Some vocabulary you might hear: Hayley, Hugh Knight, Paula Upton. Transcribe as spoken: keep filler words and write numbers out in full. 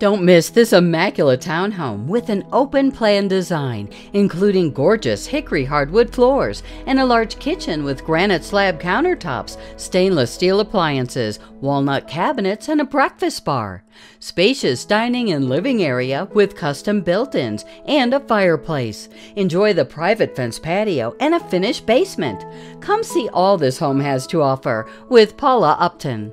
Don't miss this immaculate townhome with an open plan design, including gorgeous hickory hardwood floors and a large kitchen with granite slab countertops, stainless steel appliances, walnut cabinets, and a breakfast bar. Spacious dining and living area with custom built-ins and a fireplace. Enjoy the private fenced patio and a finished basement. Come see all this home has to offer with Paula Upton.